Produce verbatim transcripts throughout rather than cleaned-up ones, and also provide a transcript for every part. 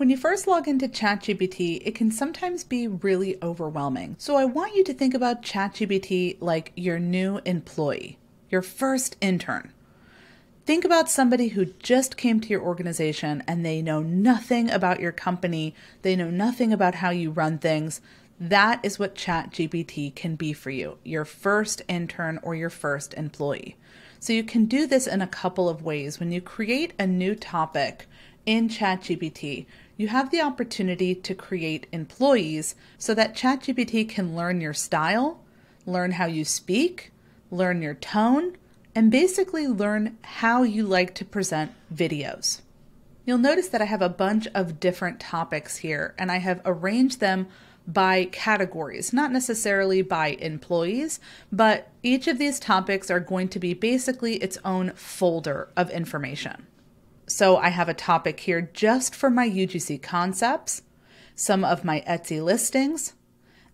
When you first log into ChatGPT, it can sometimes be really overwhelming. So I want you to think about ChatGPT like your new employee, your first intern. Think about somebody who just came to your organization and they know nothing about your company. They know nothing about how you run things. That is what ChatGPT can be for you, your first intern or your first employee. So you can do this in a couple of ways. When you create a new topic in ChatGPT, you have the opportunity to create employees so that ChatGPT can learn your style, learn how you speak, learn your tone, and basically learn how you like to present videos. You'll notice that I have a bunch of different topics here, and I have arranged them by categories, not necessarily by employees, but each of these topics are going to be basically its own folder of information. So I have a topic here just for my U G C concepts, some of my Etsy listings,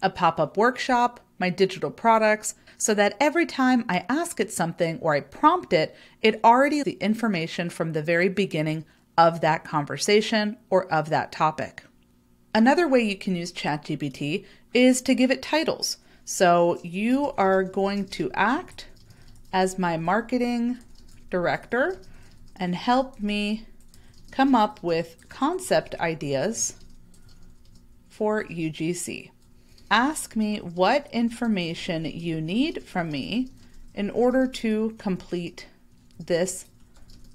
a pop-up workshop, my digital products, so that every time I ask it something or I prompt it, it already has the information from the very beginning of that conversation or of that topic. Another way you can use ChatGPT is to give it titles. So you are going to act as my marketing director and help me come up with concept ideas for U G C. Ask me what information you need from me in order to complete this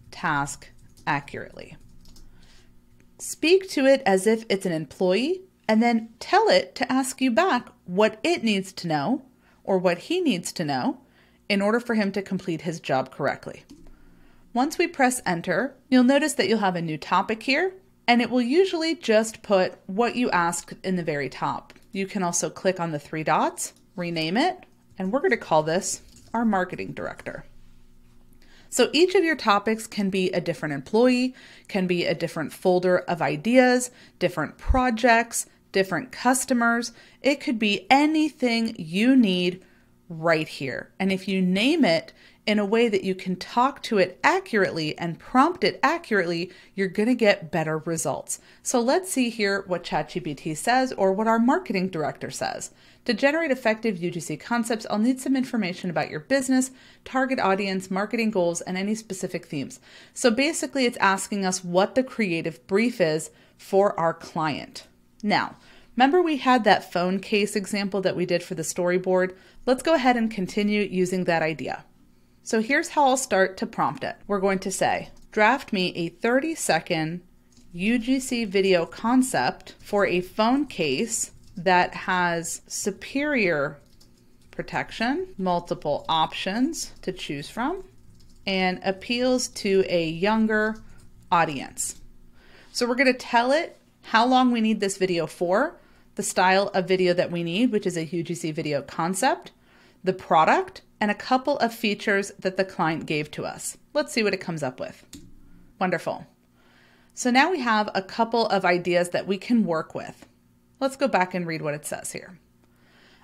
task accurately. Speak to it as if it's an employee and then tell it to ask you back what it needs to know or what he needs to know in order for him to complete his job correctly. Once we press enter, you'll notice that you'll have a new topic here, and it will usually just put what you asked in the very top. You can also click on the three dots, rename it, and we're going to call this our marketing director. So each of your topics can be a different employee, can be a different folder of ideas, different projects, different customers. It could be anything you need right here. And if you name it in a way that you can talk to it accurately and prompt it accurately, you're going to get better results. So let's see here what ChatGPT says or what our marketing director says. To generate effective U G C concepts, I'll need some information about your business, target audience, marketing goals, and any specific themes. So basically it's asking us what the creative brief is for our client. Now, remember we had that phone case example that we did for the storyboard? Let's go ahead and continue using that idea. So here's how I'll start to prompt it. We're going to say, draft me a thirty second U G C video concept for a phone case that has superior protection, multiple options to choose from, and appeals to a younger audience. So we're going to tell it how long we need this video for, the style of video that we need, which is a U G C video concept, the product, and a couple of features that the client gave to us. Let's see what it comes up with. Wonderful. So now we have a couple of ideas that we can work with. Let's go back and read what it says here.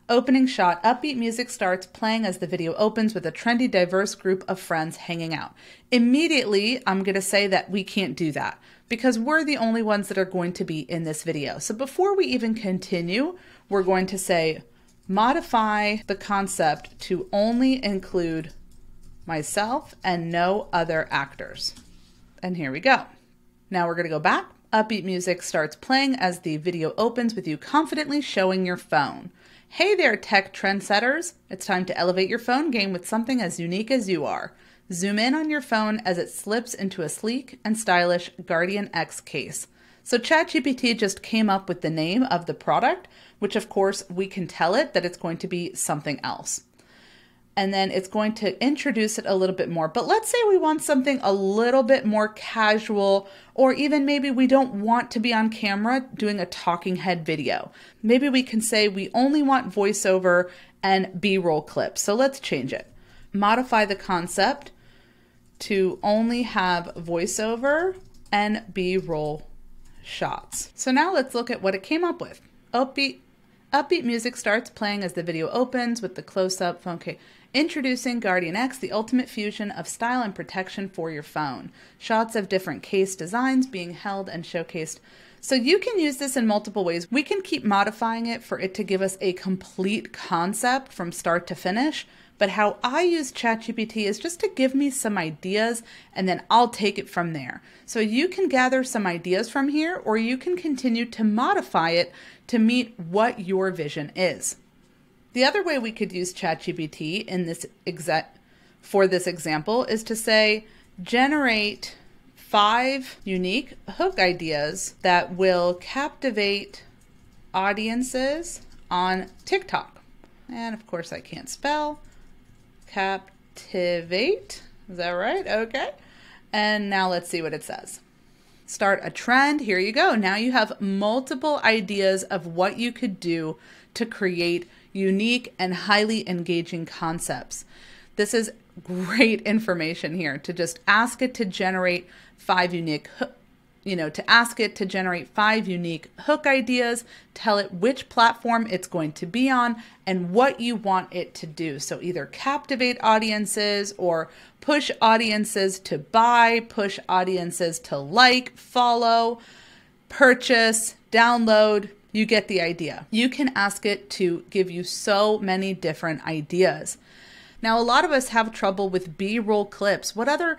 Opening shot, upbeat music starts playing as the video opens with a trendy, diverse group of friends hanging out. Immediately, I'm going to say that we can't do that because we're the only ones that are going to be in this video. So before we even continue, we're going to say, modify the concept to only include myself and no other actors. And here we go. Now we're going to go back. Upbeat music starts playing as the video opens with you confidently showing your phone. Hey there, tech trendsetters. It's time to elevate your phone game with something as unique as you are. Zoom in on your phone as it slips into a sleek and stylish Guardian X case. So ChatGPT just came up with the name of the product, which of course we can tell it that it's going to be something else. And then it's going to introduce it a little bit more. But let's say we want something a little bit more casual, or even maybe we don't want to be on camera doing a talking head video. Maybe we can say we only want voiceover and B-roll clips. So let's change it. Modify the concept to only have voiceover and B-roll shots. So now let's look at what it came up with. Upbeat, upbeat music starts playing as the video opens with the close-up phone case. Introducing Guardian X, the ultimate fusion of style and protection for your phone. Shots of different case designs being held and showcased So you can use this in multiple ways. We can keep modifying it for it to give us a complete concept from start to finish. But how I use ChatGPT is just to give me some ideas, and then I'll take it from there. So you can gather some ideas from here, or you can continue to modify it to meet what your vision is. The other way we could use ChatGPT in this exact for this example is to say, generate five unique hook ideas that will captivate audiences on TikTok. And of course I can't spell. Captivate, is that right? Okay. And now let's see what it says. Start a trend, here you go. Now you have multiple ideas of what you could do to create unique and highly engaging concepts. This is great information here to just ask it to generate five unique, you know, to ask it to generate five unique hook ideas, tell it which platform it's going to be on and what you want it to do. So either captivate audiences or push audiences to buy, push audiences to like, follow, purchase, download. You get the idea. You can ask it to give you so many different ideas. Now, a lot of us have trouble with B-roll clips. What other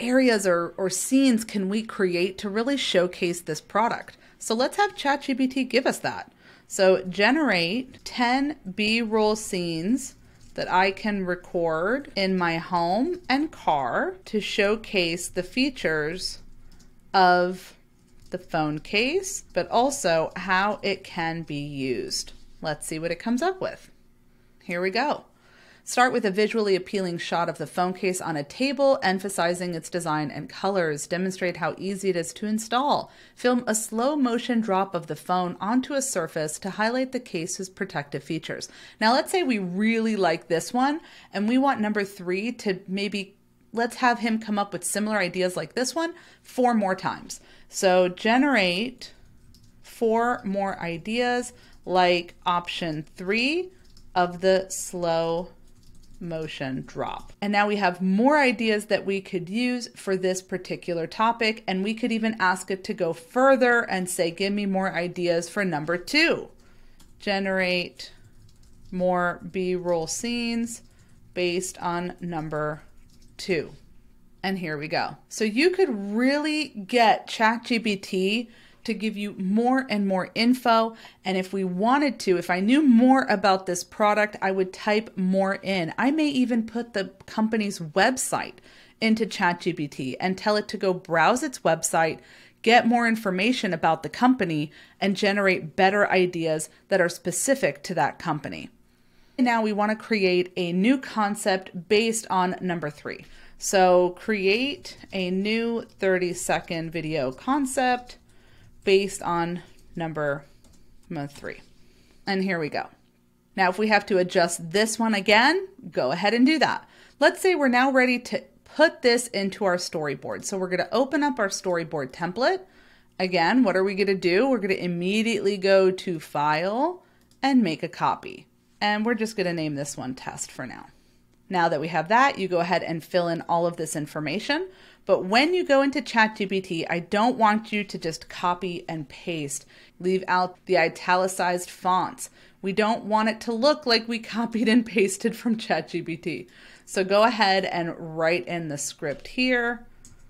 areas or, or scenes can we create to really showcase this product? So let's have ChatGPT give us that. So generate ten B-roll scenes that I can record in my home and car to showcase the features of the phone case, but also how it can be used. Let's see what it comes up with. Here we go. Start with a visually appealing shot of the phone case on a table, emphasizing its design and colors. Demonstrate how easy it is to install. Film a slow motion drop of the phone onto a surface to highlight the case's protective features. Now let's say we really like this one and we want number three to maybe, let's have him come up with similar ideas like this one four more times. So generate four more ideas like option three of the slow motion drop. And now we have more ideas that we could use for this particular topic, and we could even ask it to go further and say, give me more ideas for number two. Generate more B-roll scenes based on number two. And here we go. So you could really get ChatGPT to give you more and more info. And if we wanted to, if I knew more about this product, I would type more in. I may even put the company's website into ChatGPT and tell it to go browse its website, get more information about the company, and generate better ideas that are specific to that company. And now we want to create a new concept based on number three. So create a new thirty second video concept based on number three. And here we go. Now, if we have to adjust this one again, go ahead and do that. Let's say we're now ready to put this into our storyboard. So we're going to open up our storyboard template. Again, what are we going to do? We're going to immediately go to File and make a copy. And we're just going to name this one Test for now. Now that we have that, you go ahead and fill in all of this information. But when you go into ChatGPT, I don't want you to just copy and paste. Leave out the italicized fonts. We don't want it to look like we copied and pasted from ChatGPT. So go ahead and write in the script here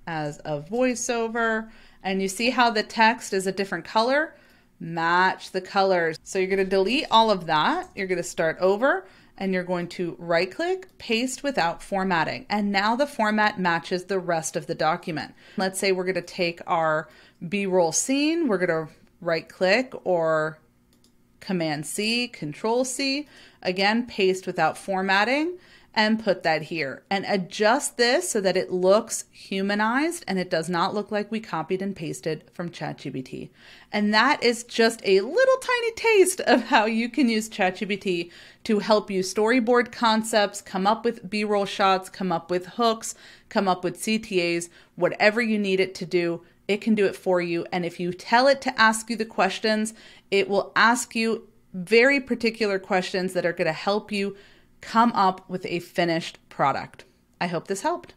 as a voiceover. And you see how the text is a different color? Match the colors. So you're going to delete all of that. You're going to start over. And you're going to right click, paste without formatting. And now the format matches the rest of the document. Let's say we're gonna take our B-roll scene, we're gonna right click or Command C, Control C, again, paste without formatting, and put that here. And adjust this so that it looks humanized and it does not look like we copied and pasted from ChatGPT. And that is just a little tiny taste of how you can use ChatGPT to help you storyboard concepts, come up with B-roll shots, come up with hooks, come up with C T As, whatever you need it to do. It can do it for you. And if you tell it to ask you the questions, it will ask you very particular questions that are going to help you come up with a finished product. I hope this helped.